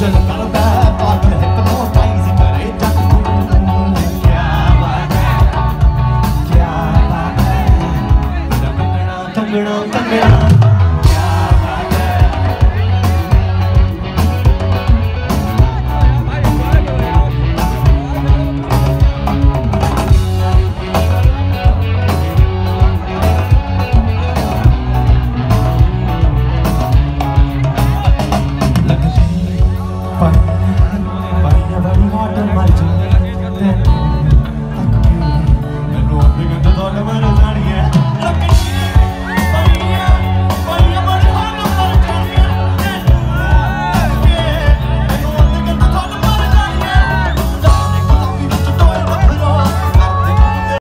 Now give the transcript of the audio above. I